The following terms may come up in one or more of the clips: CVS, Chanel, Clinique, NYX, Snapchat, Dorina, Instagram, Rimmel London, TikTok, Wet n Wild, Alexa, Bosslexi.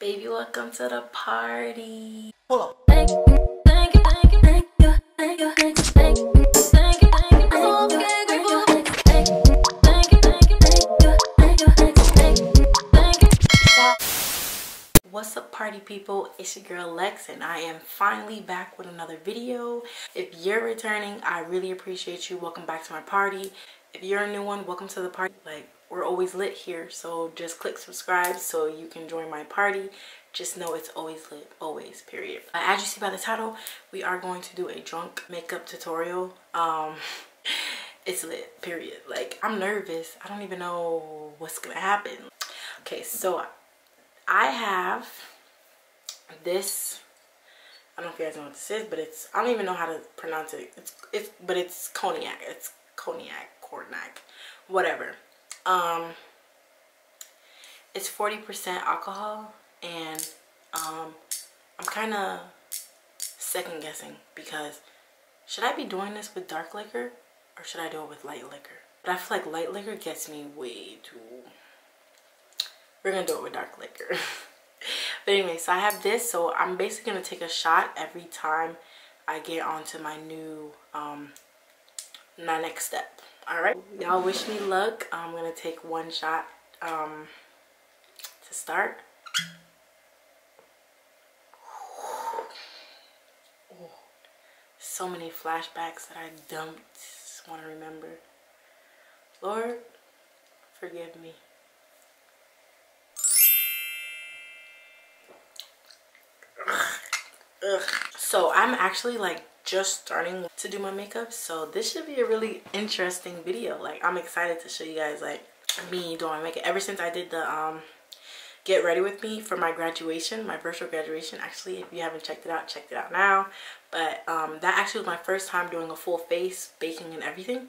Baby, welcome to the party. Hold on. What's up, party people? It's your girl Lex, and I am finally back with another video. If you're returning, I really appreciate you. Welcome back to my party. If you're a new one, welcome to the party. Like, we're always lit here, so just click subscribe so you can join my party. Just know it's always lit, always, period. As you see by the title, we are going to do a drunk makeup tutorial. It's lit, period. Like, I'm nervous. I don't even know what's gonna happen. Okay, so I have this. I don't know if you guys know what this is, but it's, I don't even know how to pronounce it. It's cognac. It's cognac, whatever. It's 40% alcohol, and I'm kind of second guessing because should I be doing this with dark liquor or should I do it with light liquor? But I feel like light liquor gets me way too. We're gonna do it with dark liquor. But anyway, so I have this, so I'm basically gonna take a shot every time I get onto my new my next step. All right, y'all, wish me luck. I'm gonna take one shot to start. Ooh, so many flashbacks that I don't want to remember. Lord, forgive me. Ugh. So I'm actually like just starting to do my makeup, so this should be a really interesting video. Like, I'm excited to show you guys like me doing my makeup. Ever since I did the get ready with me for my graduation, my virtual graduation, actually, if you haven't checked it out now, but that actually was my first time doing a full face, baking and everything,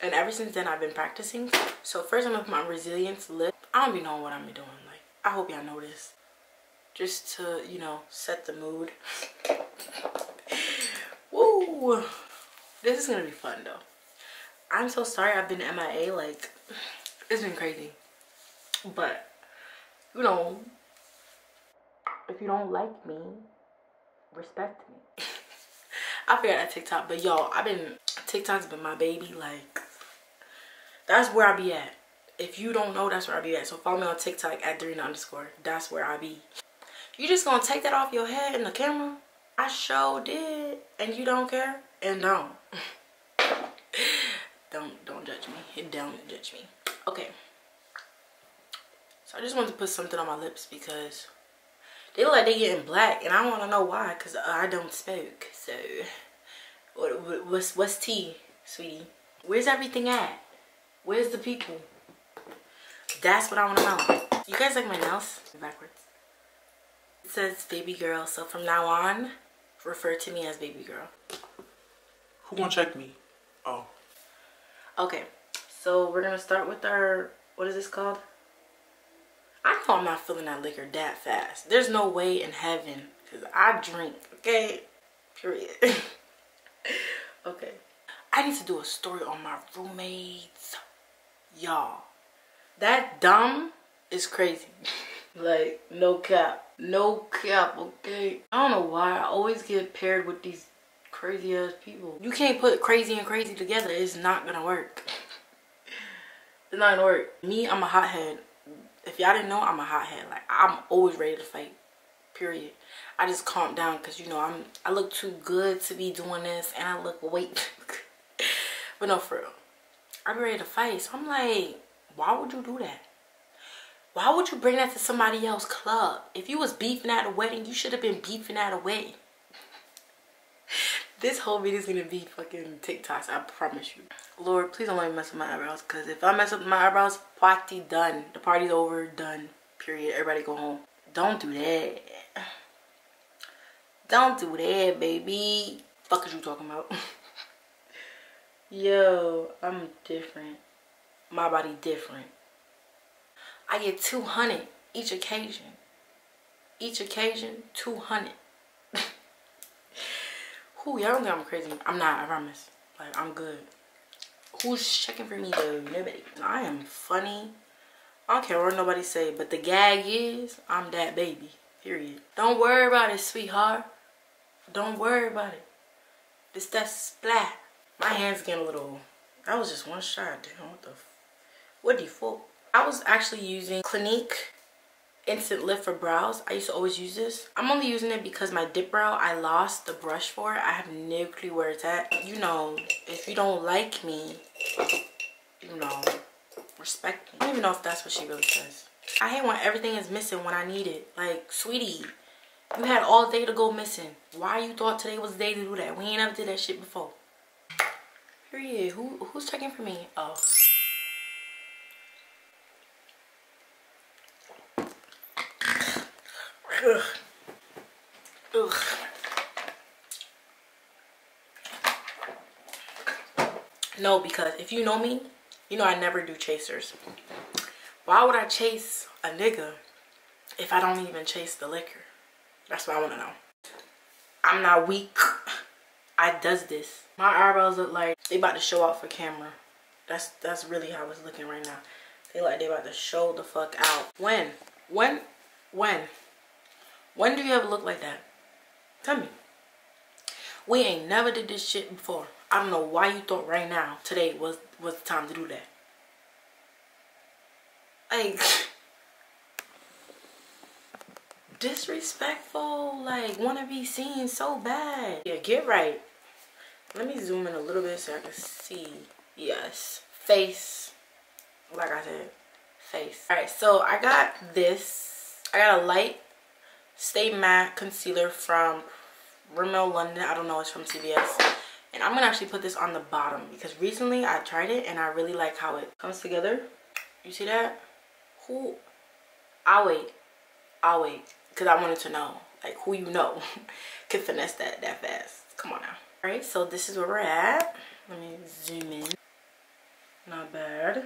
and ever since then I've been practicing. So first I'm gonna put my resilience lip. I don't be knowing what I'm doing. Like, I hope y'all know this, just to, you know, set the mood. Woo! This is gonna be fun though. I'm so sorry I've been MIA, like, it's been crazy. But, you know, if you don't like me, respect me. I figured out TikTok, but y'all, TikTok's been my baby, like, that's where I be at. If you don't know, that's where I be at. So follow me on TikTok at @Dorina_, that's where I be. You just gonna take that off your head in the camera? I sure did, and you don't care, and don't. Don't judge me. Don't judge me. Okay. So I just wanted to put something on my lips because they look like they getting black, and I want to know why, because I don't smoke. So what's tea, sweetie? Where's everything at? Where's the people? That's what I want to know. You guys like my nails? Backwards. It says baby girl, so from now on, refer to me as baby girl. Who gonna check me? Oh. Okay, so we're gonna start with our, what is this called? I know I'm not feeling that liquor that fast. There's no way in heaven, because I drink, okay? Period. Okay. I need to do a story on my roommates. Y'all, that dumb is crazy. Like, no cap. No cap, okay? I don't know why I always get paired with these crazy ass people. You can't put crazy and crazy together. It's not gonna work. It's not gonna work. Me, I'm a hothead. If y'all didn't know, I'm a hothead. Like, I'm always ready to fight, period. I just calm down because, you know, I look too good to be doing this, and I look way too good. But no, for real, I'm ready to fight. So I'm like, why would you do that? Why would you bring that to somebody else's club? If you was beefing at a wedding, you should have been beefing at a wedding. This whole video is gonna be fucking TikToks, I promise you. Lord, please don't let me mess up my eyebrows, because if I mess up my eyebrows, party done. The party's over, done, period. Everybody go home. Don't do that. Don't do that, baby. Fuck is you talking about? Yo, I'm different. My body different. I get 200 each occasion. Each occasion, 200. Who, y'all don't think I'm crazy? I'm not, I promise. Like, I'm good. Who's checking for me though? Nobody. I am funny. I don't care what nobody say, but the gag is, I'm that baby. Period. Don't worry about it, sweetheart. Don't worry about it. This stuff splat. My hand's getting a little... That was just one shot. Damn, what the... What the fuck? I was actually using Clinique Instant Lift for Brows. I used to always use this. I'm only using it because my dip brow, I lost the brush for it. I have no clue where it's at. You know, if you don't like me, you know, respect me. I don't even know if that's what she really says. I hate when everything is missing when I need it. Like, sweetie, you had all day to go missing. Why you thought today was the day to do that? We ain't ever did that shit before. Period. Who's checking for me? Oh. Ugh. Ugh. No, because if you know me, you know I never do chasers. Why would I chase a nigga if I don't even chase the liquor? That's what I want to know. I'm not weak. I does this. My eyebrows look like they about to show out for camera. That's really how it's looking right now. They like they about to show the fuck out. When do you ever look like that? Tell me. We ain't never did this shit before. I don't know why you thought right now, today was the time to do that. Like, disrespectful, like, wanna be seen so bad. Yeah, get right. Let me zoom in a little bit so I can see. Yes. Face. Like I said, face. Alright, so I got this. I got a light Stay Matte Concealer from Rimmel London. I don't know, it's from CVS. And I'm gonna actually put this on the bottom because recently I tried it and I really like how it comes together. You see that? Who? I'll wait. Because I wanted to know, like, who you know can finesse that fast. Come on now. Alright, so this is where we're at. Let me zoom in. Not bad.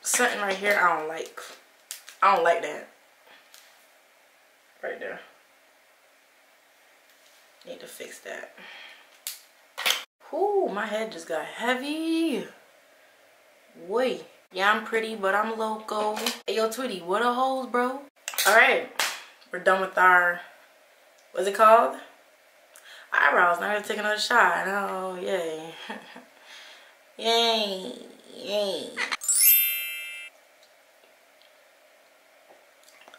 Something right here I don't like. I don't like that. Right there. Need to fix that. Ooh, my head just got heavy. Wait. Yeah, I'm pretty, but I'm loco. Hey, yo, Tweety, what a hose, bro. All right. We're done with our, what's it called? Eyebrows. Now I gotta take another shot. Oh, yay. Yay. Yay.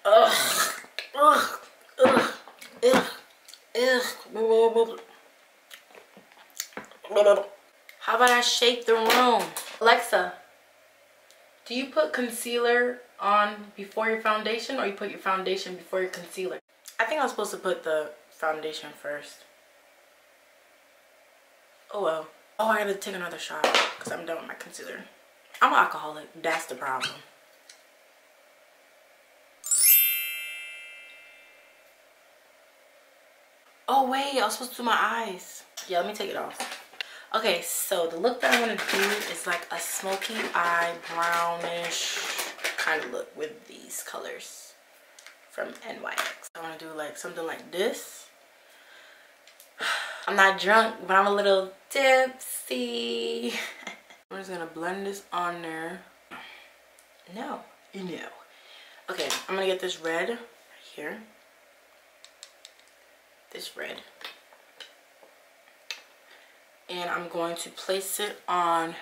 Ugh. Ugh, ugh, ugh, ugh. How about I shake the room? Alexa, do you put concealer on before your foundation or you put your foundation before your concealer? I think I was supposed to put the foundation first. Oh well. Oh, I gotta take another shot because I'm done with my concealer. I'm an alcoholic. That's the problem. Oh wait, I was supposed to do my eyes. Yeah, let me take it off. Okay, so the look that I want to do is like a smoky eye, brownish kind of look with these colors from NYX. I want to do like something like this. I'm not drunk, but I'm a little tipsy. I'm just gonna blend this on there. No. Okay, I'm gonna get this red right here. This red, and I'm going to place it on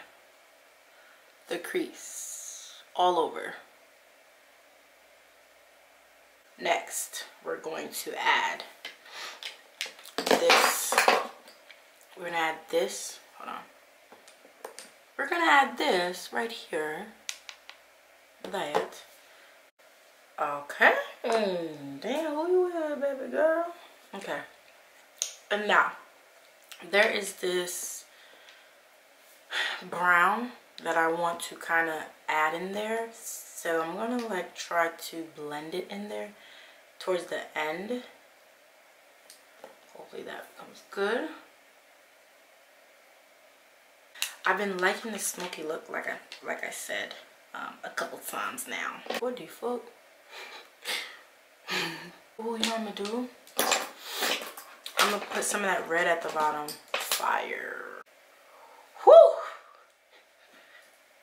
the crease all over. Next, we're going to add this. We're gonna add this. Hold on. We're gonna add this right here. That. Okay. Damn, who you with, baby girl? Okay, and now there is this brown that I want to kind of add in there, so I'm gonna like try to blend it in there towards the end. Hopefully that becomes good. I've been liking the smoky look, like I said a couple times now. What the fuck? Oh, you know what I'm gonna do? I'm gonna put some of that red at the bottom. Fire. Whoo!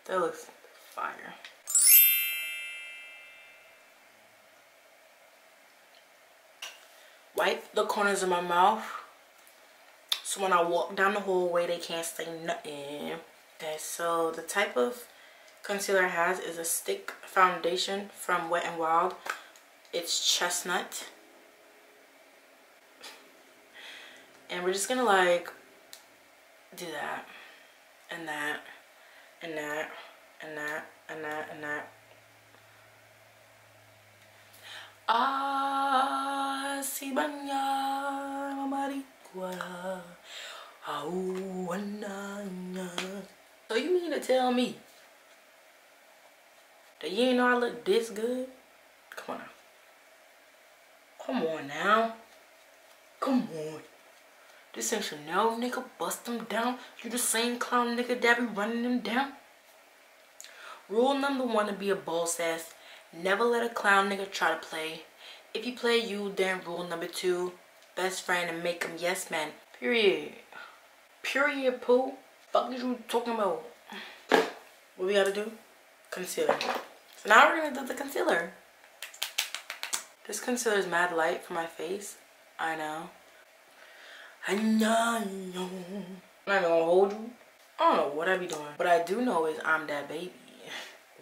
That looks fire. wipe the corners of my mouth so when I walk down the hallway they can't say nothing. Okay, so the type of concealer I have is a stick foundation from Wet n Wild. It's chestnut. And we're just gonna like do that and that and that and that and that and that. Ah, si banya marikwa. So you mean to tell me that you ain't know I look this good? Come on now. Come on now. Come on. This ain't Chanel, nigga. Bust them down. You the same clown, nigga, that be running them down. Rule #1 to be a boss ass. Never let a clown nigga try to play. If you play you, then rule #2, best friend and make him yes man. Period. Period, poo. Fuck is you talking about? What we gotta do? Concealer. So now we're gonna do the concealer. This concealer is mad light for my face. I know. I know. I'm not gonna hold you. I don't know what I be doing. What I do know is I'm that baby.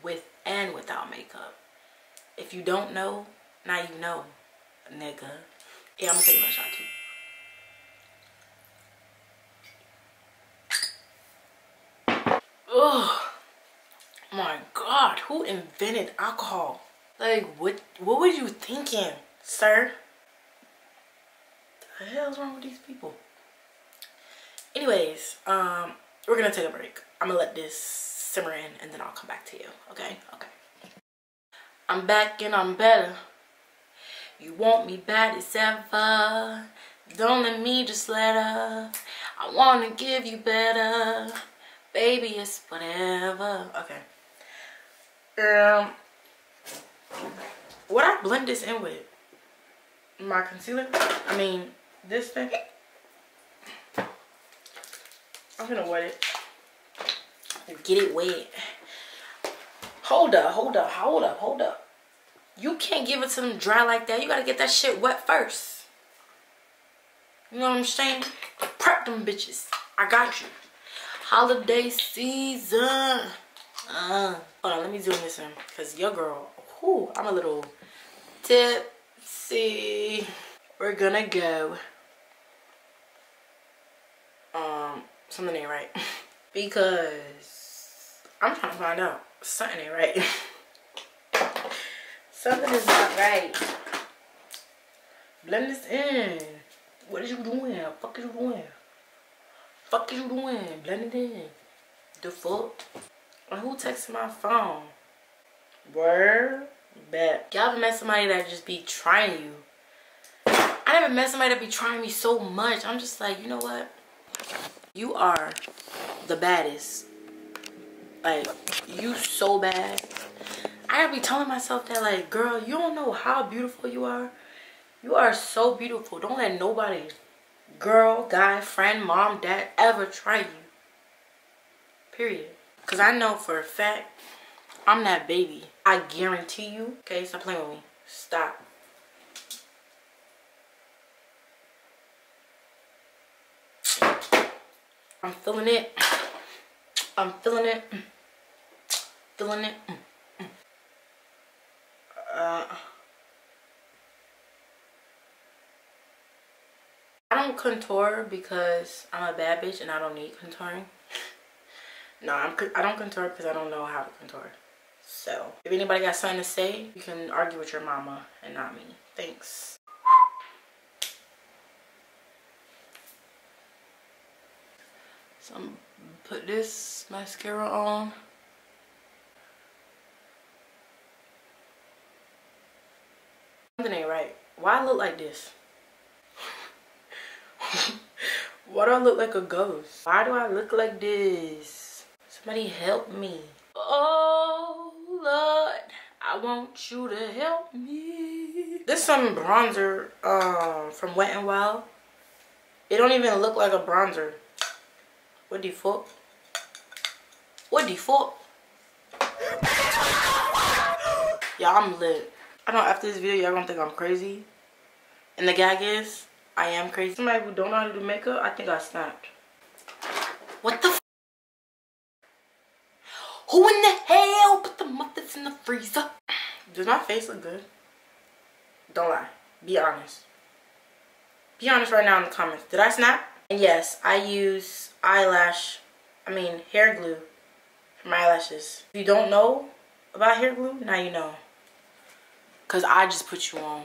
With and without makeup. If you don't know, now you know, nigga. Yeah, I'm gonna take my shot too. Ugh, my God, who invented alcohol? Like, what were you thinking, sir? The hell's wrong with these people? Anyways, we're gonna take a break. I'm gonna let this simmer in and then I'll come back to you, okay? Okay. I'm back and I'm better. You want me bad as ever. Don't let me just let her. I wanna give you better. Baby, it's whatever. Okay. What I blend this in with? My concealer? I mean, this thing. I'm gonna wet it. Get it wet. Hold up, hold up, hold up, hold up. You can't give it to them dry like that. You gotta get that shit wet first. You know what I'm saying? Prep them bitches. I got you. Holiday season. Hold on, let me zoom this in. Because your girl, whoo, I'm a little tipsy. We're gonna go. Something ain't right. Because I'm trying to find out. Something ain't right. Something is not right. Blend this in. What is you doing? Fuck is you doing? Fuck is you doing? Blend it in. The fuck? Like, who texted my phone? Word? Bet. Y'all ever met somebody that just be trying you? I never met somebody that be trying me so much. I'm just like, you know what? You are the baddest. Like, you so bad. I gotta be telling myself that, like, girl, you don't know how beautiful you are. You are so beautiful. Don't let nobody... girl, guy, friend, mom, dad, ever try you. Period. Because I know for a fact, I'm that baby. I guarantee you. Okay, stop playing with me. Stop. I'm feeling it. I'm feeling it. Feeling it. I don't contour because I'm a bad bitch and I don't need contouring. No, I don't contour because I don't know how to contour. So, if anybody got something to say, you can argue with your mama and not me. Thanks. So, I'm gonna put this mascara on. Something ain't right. Why I look like this? Why do I look like a ghost? Why do I look like this? Somebody help me. Oh, Lord. I want you to help me. This is some bronzer from Wet n Wild. It don't even look like a bronzer. What the fuck? What the fuck? Y'all, I'm lit. I know after this video, y'all gonna think I'm crazy. And the gag is, I am crazy. Somebody who don't know how to do makeup, I think I snapped. What the f? Who in the hell put the muffins in the freezer? Does my face look good? Don't lie. Be honest. Be honest right now in the comments. Did I snap? And yes, I use hair glue for my eyelashes. If you don't know about hair glue, now you know. Because I just put you on.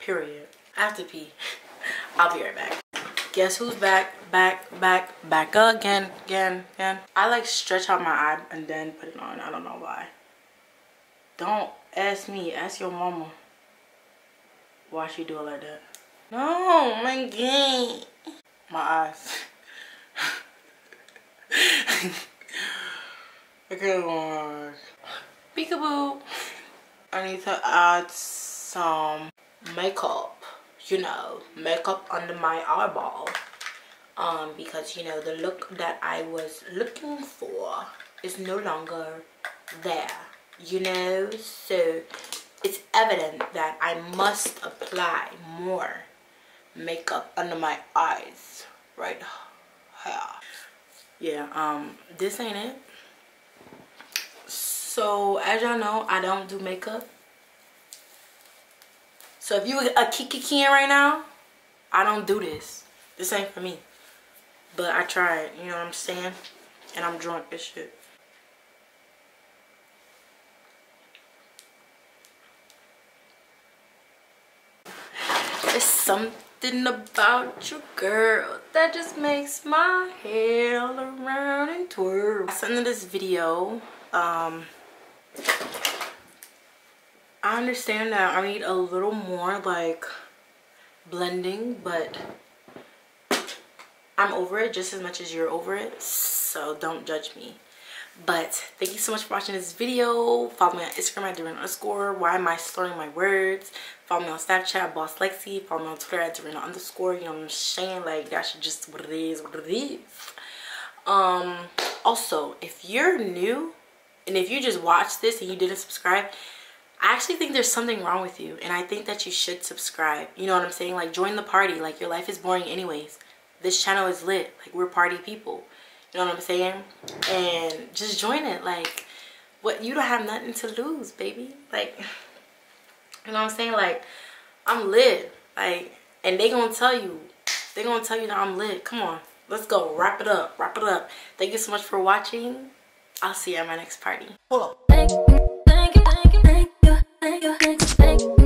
Period. I have to pee. I'll be right back. Guess who's back? Back again. I like stretch out my eye and then put it on. I don't know why. Don't ask me. Ask your mama why she do it like that. No, my God. My eyes. Okay, Lord. Peekaboo. I need to add some makeup, you know, makeup under my eyeball, because, you know, the look that I was looking for is no longer there, you know, so it's evident that I must apply more makeup under my eyes right here. Yeah, this ain't it. So as y'all know, I don't do makeup. So if you a kikikiing right now, I don't do this. This ain't for me. But I tried, you know what I'm saying? And I'm drunk as shit. There's something about you, girl, that just makes my hair all around and twirl. At the end of this video, I understand that I need a little more like blending, but I'm over it just as much as you're over it, so don't judge me. But thank you so much for watching this video. Follow me on Instagram at @Dorina_. Why am I slurring my words? Follow me on Snapchat, Boss Lexi. Follow me on Twitter at @Dorina_. You know what I'm saying? Like, that's just what it is, what it is. Also, if you're new and if you just watched this and you didn't subscribe, I actually think there's something wrong with you, and I think that you should subscribe. You know what I'm saying? Like, join the party. Like, your life is boring anyways. This channel is lit. Like, we're party people. You know what I'm saying? And just join it. Like, what, you don't have nothing to lose, baby. Like, you know what I'm saying? Like, I'm lit. Like, and they gonna tell you. They gonna tell you that I'm lit. Come on. Let's go. Wrap it up. Wrap it up. Thank you so much for watching. I'll see you at my next party. Hold up. Thank you.